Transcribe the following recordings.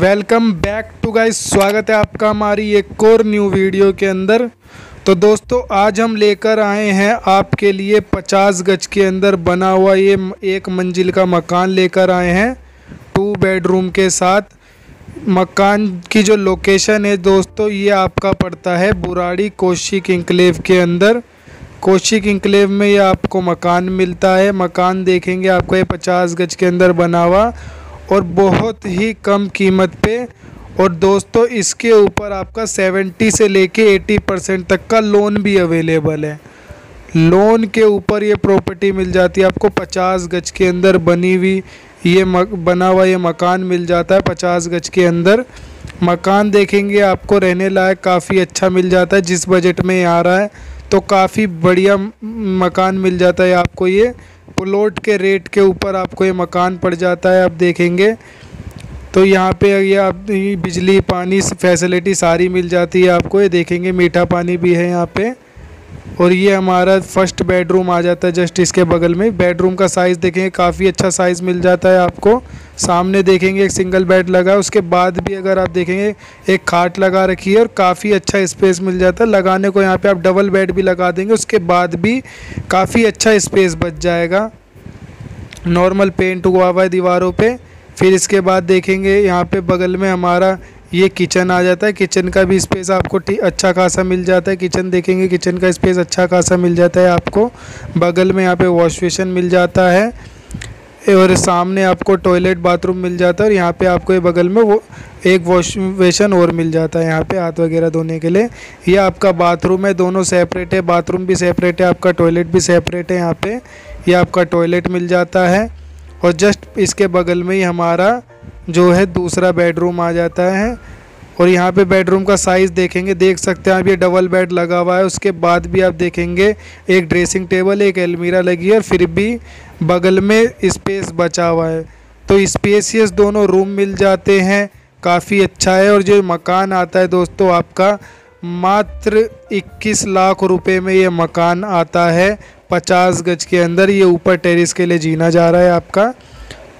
Welcome back to guys, स्वागत है आपका हमारी एक और न्यू वीडियो के अंदर। तो दोस्तों आज हम लेकर आए हैं आपके लिए 50 गज के अंदर बना हुआ ये एक मंजिल का मकान लेकर आए हैं 2 बेडरूम के साथ। मकान की जो लोकेशन है दोस्तों ये आपका पड़ता है बुराड़ी कोशिक इंक्लेव के अंदर। कोशिक इंक्लेव में ये आपको मकान मिलता है। मकान देखेंगे आपको ये 50 गज के अंदर बना हुआ और बहुत ही कम कीमत पे। और दोस्तों इसके ऊपर आपका 70 से लेके 80% तक का लोन भी अवेलेबल है। लोन के ऊपर ये प्रॉपर्टी मिल जाती है आपको। 50 गज के अंदर बनी हुई ये बना हुआ ये मकान मिल जाता है 50 गज के अंदर। मकान देखेंगे आपको रहने लायक काफ़ी अच्छा मिल जाता है। जिस बजट में आ रहा है तो काफ़ी बढ़िया मकान मिल जाता है आपको। ये प्लॉट के रेट के ऊपर आपको ये मकान पड़ जाता है। आप देखेंगे तो यहाँ पे ये आप बिजली पानी फैसिलिटी सारी मिल जाती है आपको। ये देखेंगे मीठा पानी भी है यहाँ पे। और ये हमारा फर्स्ट बेडरूम आ जाता है जस्ट इसके बगल में। बेडरूम का साइज़ देखेंगे काफ़ी अच्छा साइज़ मिल जाता है आपको। सामने देखेंगे एक सिंगल बेड लगा है, उसके बाद भी अगर आप देखेंगे एक खाट लगा रखी है और काफ़ी अच्छा स्पेस मिल जाता है। लगाने को यहाँ पे आप डबल बेड भी लगा देंगे, उसके बाद भी काफ़ी अच्छा स्पेस बच जाएगा। नॉर्मल पेंट हुआ हुआ है दीवारों पर। फिर इसके बाद देखेंगे यहाँ पर बगल में हमारा ये किचन आ जाता है। किचन का भी स्पेस आपको अच्छा खासा मिल जाता है। किचन देखेंगे किचन का स्पेस अच्छा खासा मिल जाता है आपको। बगल में यहाँ पे वॉश बेसिन मिल जाता है और सामने आपको टॉयलेट बाथरूम मिल जाता है। और यहाँ पे आपको ये बगल में वो एक वॉश बेसिन और मिल जाता है यहाँ पे हाथ वगैरह धोने के लिए। ये आपका बाथरूम है, दोनों सेपरेट है, बाथरूम भी सेपरेट है, आपका टॉयलेट भी सेपरेट है यहाँ पर। यह आपका टॉयलेट मिल जाता है। और जस्ट इसके बगल में ही हमारा जो है दूसरा बेडरूम आ जाता है। और यहाँ पे बेडरूम का साइज़ देखेंगे, देख सकते हैं आप ये डबल बेड लगा हुआ है। उसके बाद भी आप देखेंगे एक ड्रेसिंग टेबल, एक अलमीरा लगी है और फिर भी बगल में स्पेस बचा हुआ है। तो स्पेसियस दोनों रूम मिल जाते हैं, काफ़ी अच्छा है। और जो मकान आता है दोस्तों आपका मात्र 21 लाख रुपये में ये मकान आता है 50 गज के अंदर। ये ऊपर टेरेस के लिए जीना जा रहा है आपका।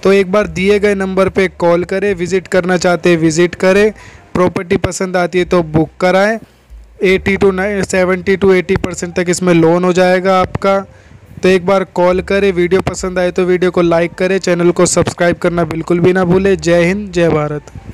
तो एक बार दिए गए नंबर पे कॉल करें। विज़िट करना चाहते हैं विज़िट करें। प्रॉपर्टी पसंद आती है तो बुक कराएं। 70 to 80% तक इसमें लोन हो जाएगा आपका। तो एक बार कॉल करें। वीडियो पसंद आए तो वीडियो को लाइक करें। चैनल को सब्सक्राइब करना बिल्कुल भी ना भूलें। जय हिंद, जय भारत।